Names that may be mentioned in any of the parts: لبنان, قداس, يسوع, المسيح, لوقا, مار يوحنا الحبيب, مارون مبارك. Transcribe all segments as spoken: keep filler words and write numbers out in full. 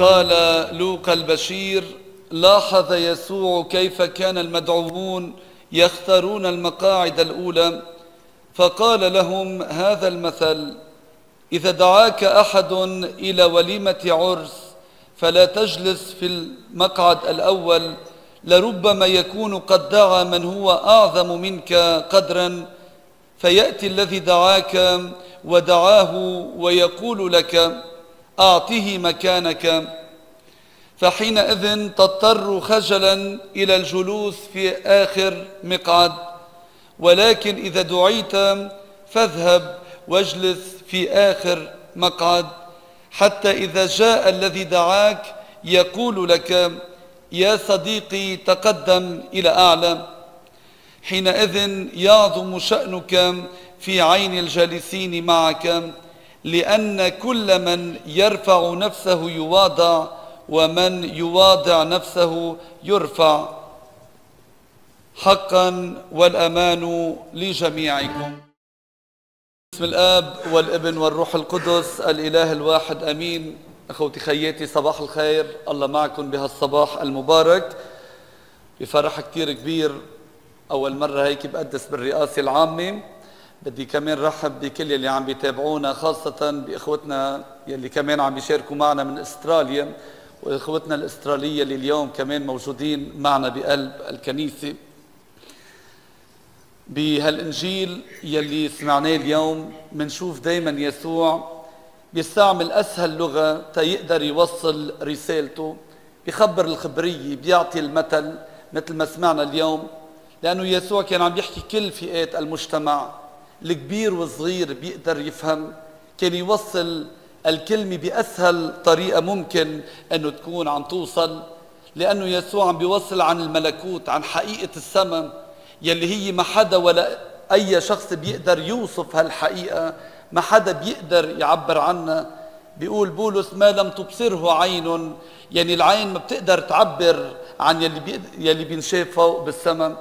قال لوقا البشير: لاحظ يسوع كيف كان المدعوون يختارون المقاعد الأولى، فقال لهم هذا المثل: إذا دعاك أحد إلى وليمة عرس فلا تجلس في المقعد الأول، لربما يكون قد دعا من هو أعظم منك قدرا، فيأتي الذي دعاك ودعاه ويقول لك: أعطه مكانك، فحينئذ تضطر خجلا إلى الجلوس في آخر مقعد. ولكن إذا دعيت فاذهب واجلس في آخر مقعد، حتى إذا جاء الذي دعاك يقول لك: يا صديقي، تقدم إلى أعلى. حينئذ يعظم شأنك في عين الجالسين معك، لأن كل من يرفع نفسه يواضع، ومن يواضع نفسه يرفع. حقا والأمان لجميعكم. بسم الآب والابن والروح القدس الإله الواحد أمين. أخوتي خياتي، صباح الخير، الله معكم بهالصباح المبارك. بفرح كتير كبير، أول مرة هيك بقدس بالرئاسة العامة. بدي كمان رحب بكل يلي عم بيتابعونا، خاصة بإخوتنا يلي كمان عم بيشاركوا معنا من استراليا، وإخوتنا الأسترالية اللي اليوم كمان موجودين معنا بقلب الكنيسة. بهالإنجيل يلي سمعناه اليوم منشوف دايما يسوع بيستعمل أسهل لغة تيقدر يوصل رسالته، بيخبر الخبرية، بيعطي المثل مثل ما سمعنا اليوم، لأنه يسوع كان عم يحكي كل فئات المجتمع، الكبير والصغير بيقدر يفهم. كان يوصل الكلمة بأسهل طريقة ممكن أنه تكون عم توصل، لأنه يسوع عم بيوصل عن الملكوت، عن حقيقة السماء يلي هي ما حدا ولا أي شخص بيقدر يوصف هالحقيقة، ما حدا بيقدر يعبر عنها. بيقول بولس: ما لم تبصره عين، يعني العين ما بتقدر تعبر عن يلي يلي بينشاف فوق بالسماء.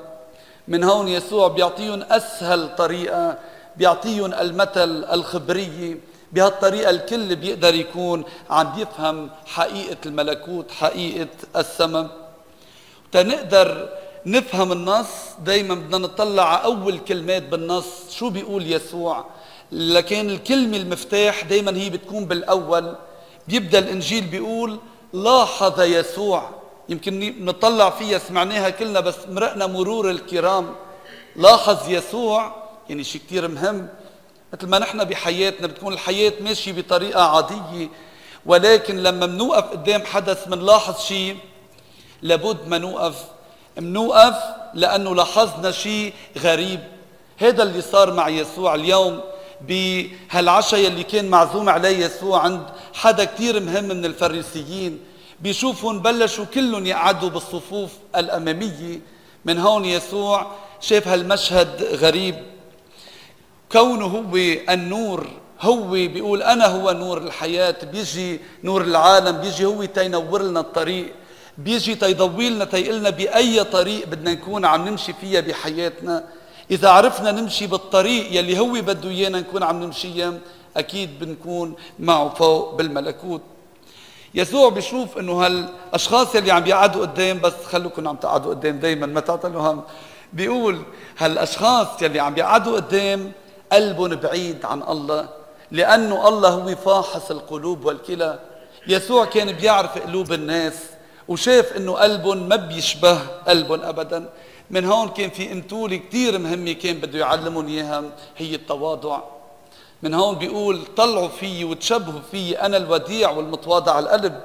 من هون يسوع بيعطيهم أسهل طريقة، بيعطيهم المثل، الخبرية، بهالطريقة الكل بيقدر يكون عم بيفهم حقيقة الملكوت، حقيقة السماء. تنقدر نفهم النص دايما بدنا نطلع على أول كلمات بالنص، شو بيقول يسوع، لكن الكلمة المفتاح دايما هي بتكون بالأول. بيبدأ الإنجيل بيقول: لاحظ يسوع. يمكن نطلع فيها، سمعناها كلنا بس مرقنا مرور الكرام. لاحظ يسوع يعني شيء كتير مهم. مثل ما نحن بحياتنا بتكون الحياة ماشية بطريقة عادية، ولكن لما منوقف قدام حدث منلاحظ شيء، لابد ما نوقف. منوقف لأنه لاحظنا شيء غريب. هذا اللي صار مع يسوع اليوم بهالعشاء اللي كان معزوم عليه يسوع عند حدا كتير مهم من الفريسيين. بيشوفهم بلشوا كلهم يقعدوا بالصفوف الأمامية. من هون يسوع شاف هالمشهد غريب. كونه هو النور، هو بيقول أنا هو نور الحياة، بيجي نور العالم، بيجي هو تينور لنا الطريق، بيجي تيضوي لنا، تيقلنا بأي طريق بدنا نكون عم نمشي فيها بحياتنا. إذا عرفنا نمشي بالطريق يلي هو بده إيانا نكون عم نمشيها، أكيد بنكون معه فوق بالملكوت. يسوع بيشوف انه هالاشخاص اللي عم بيقعدوا قدام، بس خلوكم عم تقعدوا قدام دائما ما تعطلوا هم، بيقول هالاشخاص اللي عم بيقعدوا قدام قلبهم بعيد عن الله، لانه الله هو فاحص القلوب والكلى. يسوع كان بيعرف قلوب الناس، وشاف انه قلبهم ما بيشبه قلبهم ابدا. من هون كان في امثله كثير مهمه كان بده يعلمهم اياها، هي التواضع. من هون بيقول طلعوا فيي وتشبهوا فيي، أنا الوديع والمتواضع القلب.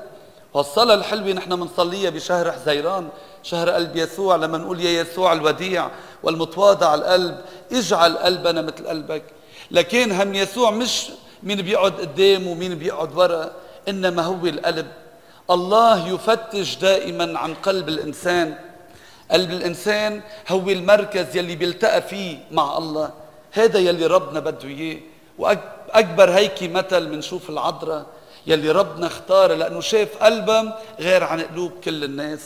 والصلاة الحلوة نحن بنصليها بشهر حزيران، شهر قلب يسوع، لما نقول يا يسوع الوديع والمتواضع القلب، اجعل قلبنا مثل قلبك. لكن هم يسوع مش مين بيقعد قدام ومين بيقعد ورا، إنما هو القلب. الله يفتش دائما عن قلب الإنسان. قلب الإنسان هو المركز يلي بيلتقى فيه مع الله. هذا يلي ربنا بده إياه. وأكبر هيك مثل منشوف العذراء يلي ربنا اختارها، لأنه شاف قلبها غير عن قلوب كل الناس.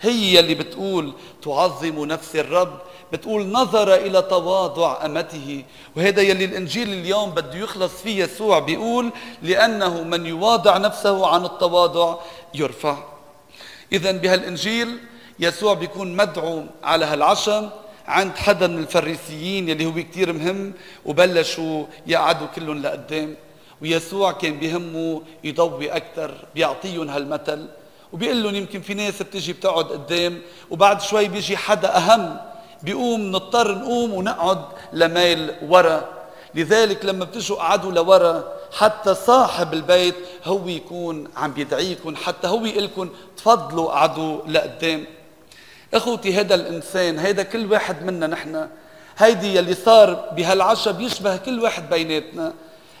هي اللي بتقول تعظم نفس الرب، بتقول نظر إلى تواضع أمته. وهذا يلي الإنجيل اليوم بده يخلص فيه يسوع، بيقول لأنه من يواضع نفسه عن التواضع يرفع. إذا بهالإنجيل يسوع بيكون مدعو على هالعشاء عند حدا من الفريسيين يلي هو كتير مهم، وبلشوا يقعدوا كلهم لقدام، ويسوع كان بيهمه يضوي أكثر، بيعطيهم هالمثل وبيقول لهم يمكن في ناس بتجي بتقعد قدام وبعد شوي بيجي حدا أهم بيقوم، نضطر نقوم ونقعد لميل ورا. لذلك لما بتجوا قعدوا لورا حتى صاحب البيت هو يكون عم بيدعيكم، حتى هو يقلكم تفضلوا قعدوا لقدام. اخوتي هذا الانسان، هذا كل واحد منا نحن، هيدي يلي صار بهالعشاء بيشبه كل واحد بيناتنا.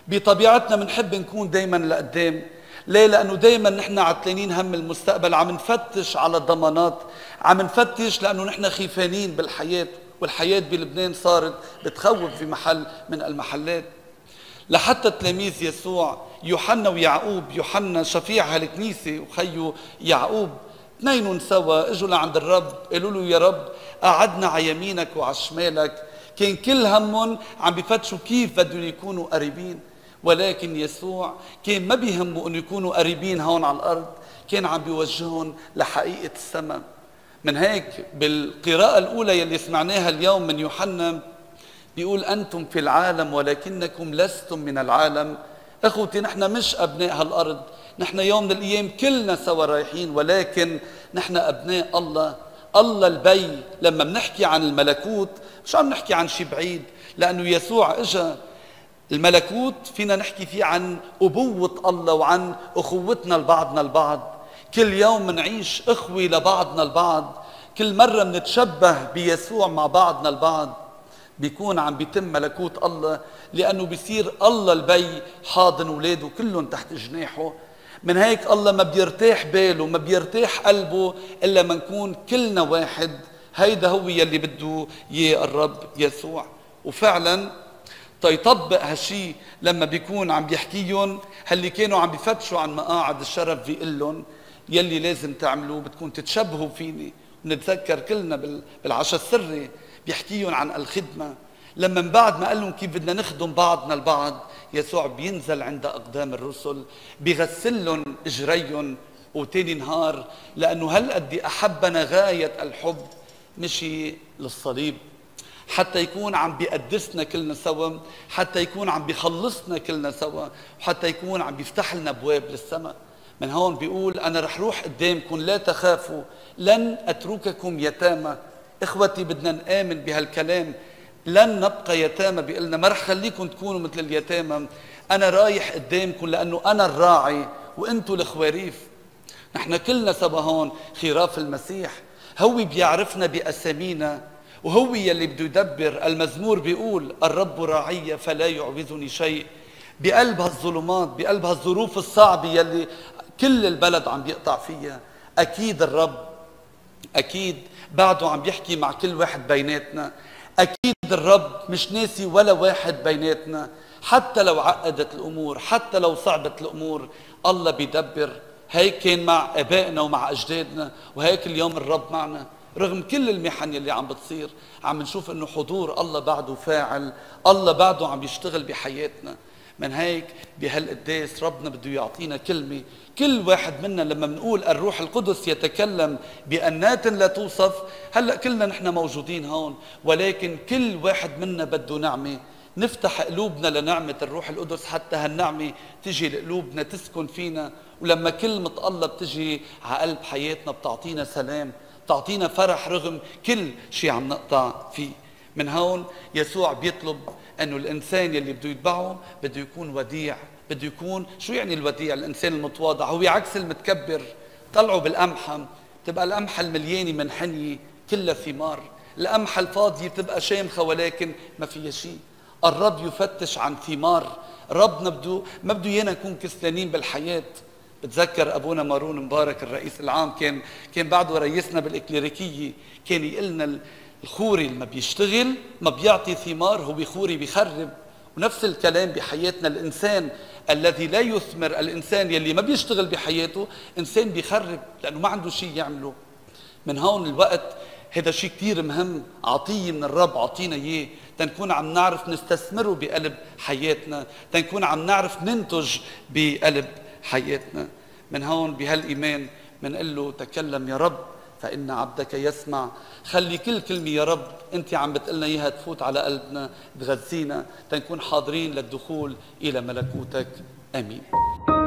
بطبيعتنا بنحب نكون دائما لقدام، ليه؟ لأنه دايما نحن عطلانين هم المستقبل، عم نفتش على الضمانات، عم نفتش لأنه نحن خيفانين بالحياة، والحياة بلبنان صارت بتخوف في محل من المحلات. لحتى تلاميذ يسوع يوحنا ويعقوب، يوحنا شفيع هالكنيسة وخيه يعقوب، اثنينهم سوا اجوا لعند الرب قالوا له يا رب قعدنا على يمينك وعلى شمالك. كان كل همهم عم بفتشوا كيف بدهم يكونوا قريبين، ولكن يسوع كان ما بيهمه انه يكونوا قريبين هون على الارض، كان عم بيوجههم لحقيقه السماء. من هيك بالقراءه الاولى يلي سمعناها اليوم من يوحنا بيقول انتم في العالم ولكنكم لستم من العالم. اخوتي نحن مش ابناء هالارض، نحن يوم من الايام كلنا سوا رايحين، ولكن نحن ابناء الله، الله البي. لما بنحكي عن الملكوت مش عم نحكي عن شيء بعيد، لانه يسوع اجا. الملكوت فينا نحكي فيه عن أبوة الله وعن أخوتنا لبعضنا البعض. كل يوم منعيش أخوة لبعضنا البعض، كل مرة منتشبه بيسوع مع بعضنا البعض، بيكون عم بيتم ملكوت الله، لأنه بيصير الله البي حاضن ولاده كلهم تحت جناحه. من هيك الله ما بيرتاح باله، ما بيرتاح قلبه إلا ما نكون كلنا واحد. هيدا هو يلي بده إياه الرب يسوع. وفعلا تيطبق هالشي لما بيكون عم بيحكيهم، هاللي كانوا عم بيفتشوا عن مقاعد الشرف بيقول لهم يلي لازم تعملوه بدكم تتشبهوا فيني. ونتذكر كلنا بالعشاء السري بيحكيهم عن الخدمه، لما من بعد ما قال لهم كيف بدنا نخدم بعضنا البعض، يسوع بينزل عند اقدام الرسل بيغسل لهم اجريهم. وتاني نهار لانه هالقد احبنا غايه الحب مشي للصليب، حتى يكون عم بيقدسنا كلنا سوا، حتى يكون عم بيخلصنا كلنا سوا، وحتى يكون عم بيفتح لنا ابواب للسماء. من هون بيقول انا رح روح قدامكم لا تخافوا، لن اترككم يتامى. اخوتي بدنا نآمن بهالكلام، لن نبقى يتامى. بيقلنا ما رح خليكم تكونوا مثل اليتامى، انا رايح قدامكم لانه انا الراعي وانتوا الخواريف. نحن كلنا سوا هون خراف المسيح، هو بيعرفنا باسامينا وهو يلي بده يدبر. المزمور بيقول الرب راعي فلا يعوزني شيء. بقلب هالظلمات، بقلب هالظروف الصعبة يلي كل البلد عم بيقطع فيها، أكيد الرب أكيد بعده عم بيحكي مع كل واحد بيناتنا، أكيد الرب مش ناسي ولا واحد بيناتنا. حتى لو عقدت الأمور، حتى لو صعبت الأمور، الله بيدبر. هيك كان مع آبائنا ومع أجدادنا، وهيك اليوم الرب معنا رغم كل المحن اللي عم بتصير. عم نشوف انه حضور الله بعده فاعل، الله بعده عم يشتغل بحياتنا. من هيك بهالقداس ربنا بده يعطينا كلمه، كل واحد منا لما بنقول الروح القدس يتكلم بأنات لا توصف. هلا كلنا نحن موجودين هون، ولكن كل واحد منا بده نعمه، نفتح قلوبنا لنعمه الروح القدس حتى هالنعمه تجي لقلوبنا تسكن فينا. ولما كلمه الله بتجي على قلب حياتنا بتعطينا سلام، تعطينا فرح رغم كل شيء عم نقطع فيه. من هون يسوع بيطلب انه الانسان يلي بده يتبعه بده يكون وديع، بده يكون. شو يعني الوديع؟ الانسان المتواضع هو عكس المتكبر. طلعوا بالقمحه بتبقى القمحه المليانه من حنيه كلها ثمار، القمحه الفاضيه بتبقى شامخه ولكن ما فيها شيء. الرب يفتش عن ثمار، ربنا بده ما بده ايانا نكون كسلانين بالحياه. بتذكر ابونا مارون مبارك الرئيس العام كان كان بعده رئيسنا بالاكليريكيه، كان يقلنا الخوري اللي ما بيشتغل ما بيعطي ثمار هو خوري بيخرب. ونفس الكلام بحياتنا، الانسان الذي لا يثمر، الانسان يلي ما بيشتغل بحياته انسان بيخرب لانه ما عنده شيء يعمله. من هون الوقت هذا شيء كتير مهم، عطية من الرب عطينا إياه تنكون عم نعرف نستثمره بقلب حياتنا، تنكون عم نعرف ننتج بقلب حياتنا. من هون بهالإيمان منقول له تكلم يا رب فإن عبدك يسمع. خلي كل كلمة يا رب أنت عم بتقلنا إياها تفوت على قلبنا، تغذينا، تنكون حاضرين للدخول إلى ملكوتك. آمين.